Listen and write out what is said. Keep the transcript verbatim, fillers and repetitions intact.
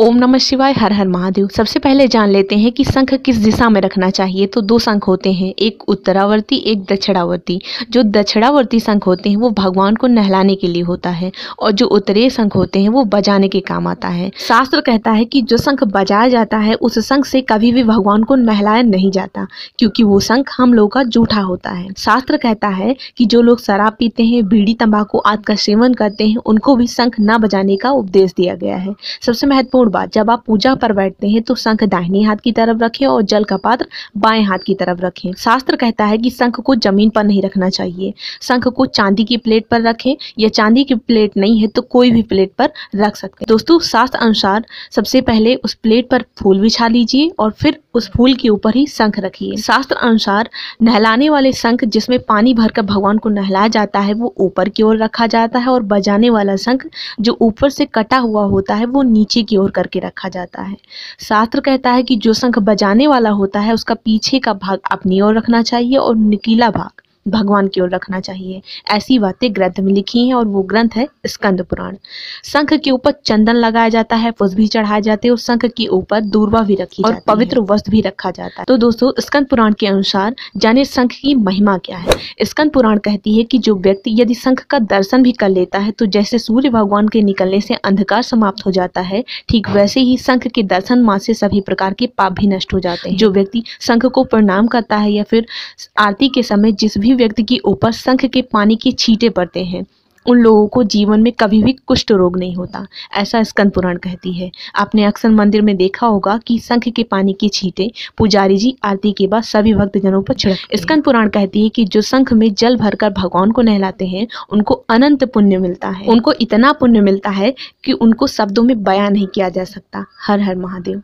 ओम नमः शिवाय। हर हर महादेव। सबसे पहले जान लेते हैं कि शंख किस दिशा में रखना चाहिए। तो दो शंख होते हैं, एक उत्तरावर्ती एक दक्षिणावर्ती। जो दक्षिणावर्ती शंख होते हैं वो भगवान को नहलाने के लिए होता है और जो उत्तरीय शंख होते हैं वो बजाने के काम आता है। शास्त्र कहता है कि जो शंख बजाया जाता है उस शंख से कभी भी भगवान को नहलाया नहीं जाता, क्योंकि वो शंख हम लोगों का झूठा होता है। शास्त्र कहता है कि जो लोग शराब पीते हैं, बीड़ी तंबाकू आदि का सेवन करते हैं, उनको भी शंख न बजाने का उपदेश दिया गया है। सबसे महत्वपूर्ण बात, जब आप पूजा पर बैठते हैं तो शंख दाहिने हाथ की तरफ रखें और जल का पात्र बाएं हाथ की तरफ रखें। शास्त्र कहता है कि शंख को जमीन पर नहीं रखना चाहिए। शंख को चांदी की प्लेट पर रखें, या चांदी की प्लेट नहीं है तो कोई भी प्लेट पर रख सकते हैं। दोस्तों, शास्त्र अनुसार सबसे पहले उस प्लेट पर फूल बिछा लीजिए और फिर उस फूल के ऊपर ही शंख रखिए। शास्त्र अनुसार नहलाने वाले शंख जिसमें पानी भरकर भगवान को नहलाया जाता है वो ऊपर की ओर रखा जाता है, और बजाने वाला शंख जो ऊपर से कटा हुआ होता है वो नीचे की ओर करके रखा जाता है। शास्त्र कहता है कि जो शंख बजाने वाला होता है उसका पीछे का भाग अपनी ओर रखना चाहिए और निकिला भाग भगवान की ओर रखना चाहिए। ऐसी बातें ग्रंथ में लिखी हैं और वो ग्रंथ है स्कंद पुराण। शंख के ऊपर चंदन लगाया जाता है, पुष्प भी चढ़ाए जाते हैं और शंख के ऊपर दूर्वा भी रखी और पवित्र वस्त्र भी रखा जाता है। तो दोस्तों, स्कंद पुराण के अनुसार जाने शंख की महिमा क्या है। स्कंद पुराण कहती है कि जो व्यक्ति यदि शंख का दर्शन भी कर लेता है तो जैसे सूर्य भगवान के निकलने से अंधकार समाप्त हो जाता है, ठीक वैसे ही शंख के दर्शन मात्र से सभी प्रकार के पाप भी नष्ट हो जाते हैं। जो व्यक्ति शंख को प्रणाम करता है या फिर आरती के समय जिस भी व्यक्ति के ऊपर शंख के पानी के छींटे पड़ते हैं उन लोगों को जीवन में कभी भी कुष्ठ रोग नहीं होता, ऐसा स्कंद पुराण कहती है। आपने अक्षर मंदिर में देखा होगा कि शंख के पानी की छींटे पुजारी जी आरती के बाद सभी भक्तजनों पर छिड़कते हैं। स्कंद पुराण कहती है कि जो शंख में जल भरकर भगवान को नहलाते हैं उनको अनंत पुण्य मिलता है। उनको इतना पुण्य मिलता है कि उनको शब्दों में बयां नहीं किया जा सकता। हर हर महादेव।